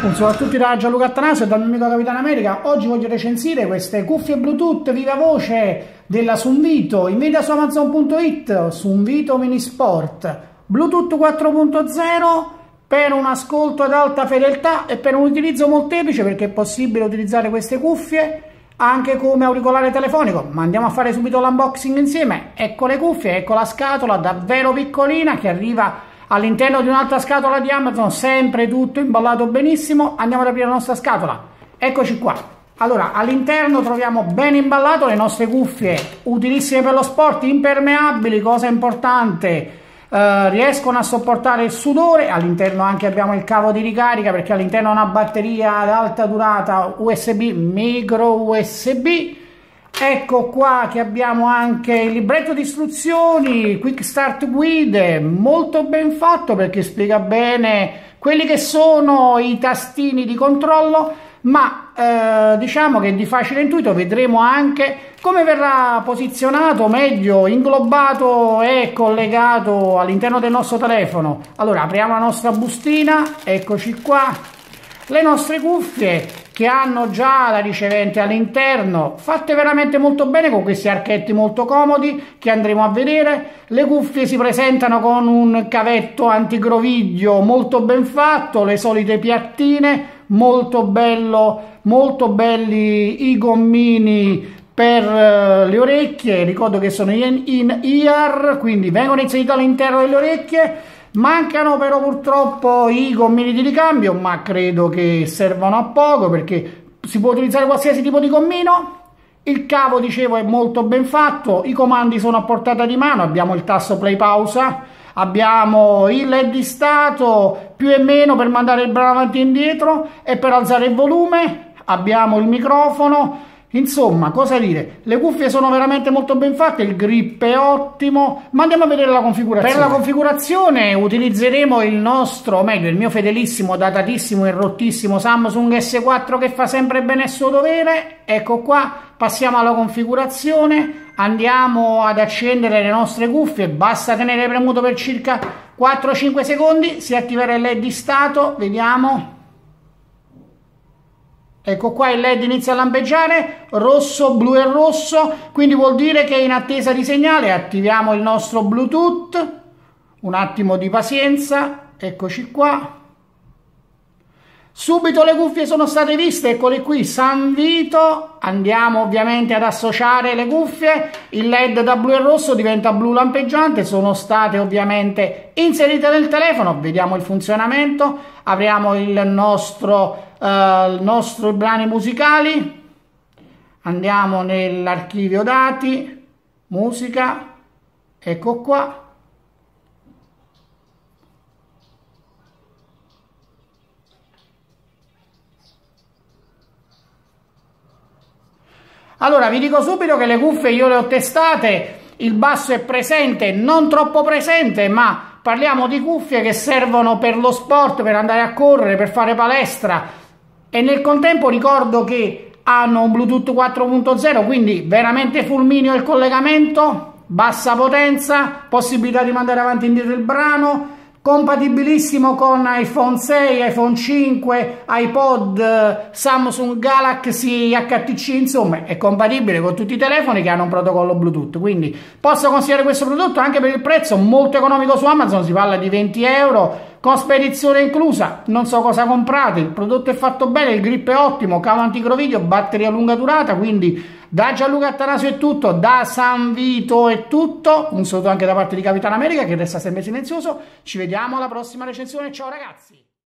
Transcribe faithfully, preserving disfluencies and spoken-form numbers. Un saluto a tutti da Gianluca Attanasio e dal mio amico Capitano America. Oggi voglio recensire queste cuffie Bluetooth viva voce della Sunvito, in vendita su Amazon punto it, Sunvito Mini Sport, Bluetooth quattro punto zero, per un ascolto ad alta fedeltà e per un utilizzo molteplice, perché è possibile utilizzare queste cuffie anche come auricolare telefonico. Ma andiamo a fare subito l'unboxing insieme. Ecco le cuffie, ecco la scatola davvero piccolina che arriva all'interno di un'altra scatola di Amazon, sempre tutto imballato benissimo. Andiamo ad aprire la nostra scatola, eccoci qua. Allora, all'interno troviamo ben imballato le nostre cuffie, utilissime per lo sport, impermeabili, cosa importante, eh, riescono a sopportare il sudore. All'interno anche abbiamo il cavo di ricarica, perché all'interno ha una batteria ad alta durata U S B, micro U S B. Ecco qua che abbiamo anche il libretto di istruzioni, quick start guide, molto ben fatto perché spiega bene quelli che sono i tastini di controllo, ma eh, diciamo che è di facile intuito. Vedremo anche come verrà posizionato, meglio inglobato e collegato all'interno del nostro telefono. Allora, apriamo la nostra bustina, eccoci qua, le nostre cuffie che hanno già la ricevente all'interno, fatte veramente molto bene con questi archetti molto comodi che andremo a vedere. Le cuffie si presentano con un cavetto antigroviglio molto ben fatto, le solite piattine, molto bello, molto belli i gommini per le orecchie, ricordo che sono in ear, quindi vengono inseriti all'interno delle orecchie. Mancano però purtroppo i gommini di ricambio, ma credo che servano a poco perché si può utilizzare qualsiasi tipo di gommino. Il cavo, dicevo, è molto ben fatto, i comandi sono a portata di mano, abbiamo il tasto play pausa, abbiamo il L E D di stato più e meno per mandare il brano avanti e indietro e per alzare il volume, abbiamo il microfono. Insomma, cosa dire, le cuffie sono veramente molto ben fatte, il grip è ottimo, ma andiamo a vedere la configurazione. Per la configurazione utilizzeremo il nostro, o meglio il mio fedelissimo, datatissimo e rottissimo Samsung S quattro che fa sempre bene il suo dovere. Ecco qua, passiamo alla configurazione, andiamo ad accendere le nostre cuffie, basta tenere premuto per circa quattro cinque secondi, si attiverà il L E D di stato, vediamo. Ecco qua, il L E D inizia a lampeggiare, rosso, blu e rosso, quindi vuol dire che è in attesa di segnale. Attiviamo il nostro Bluetooth, un attimo di pazienza, eccoci qua. Subito le cuffie sono state viste, eccole qui, Sunvito, andiamo ovviamente ad associare le cuffie, il L E D da blu e rosso diventa blu lampeggiante, sono state ovviamente inserite nel telefono, vediamo il funzionamento, apriamo il nostro, eh, il nostro brani musicali, andiamo nell'archivio dati, musica, ecco qua. Allora, vi dico subito che le cuffie io le ho testate, il basso è presente, non troppo presente, ma parliamo di cuffie che servono per lo sport, per andare a correre, per fare palestra, e nel contempo ricordo che hanno un Bluetooth quattro punto zero, quindi veramente fulmineo il collegamento, bassa potenza, possibilità di mandare avanti e indietro il brano, compatibilissimo con iPhone sei, iPhone cinque, iPod, Samsung Galaxy, H T C, insomma è compatibile con tutti i telefoni che hanno un protocollo Bluetooth, quindi posso considerare questo prodotto anche per il prezzo molto economico su Amazon, si parla di venti euro con spedizione inclusa. Non so cosa comprate, il prodotto è fatto bene, il grip è ottimo, cavo antigroviglio, batteria lunga durata, quindi da Gianluca Attanasio è tutto, da Sunvito è tutto, un saluto anche da parte di Capitano America che resta sempre silenzioso, ci vediamo alla prossima recensione, ciao ragazzi!